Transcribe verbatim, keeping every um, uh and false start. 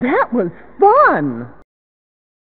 That was fun!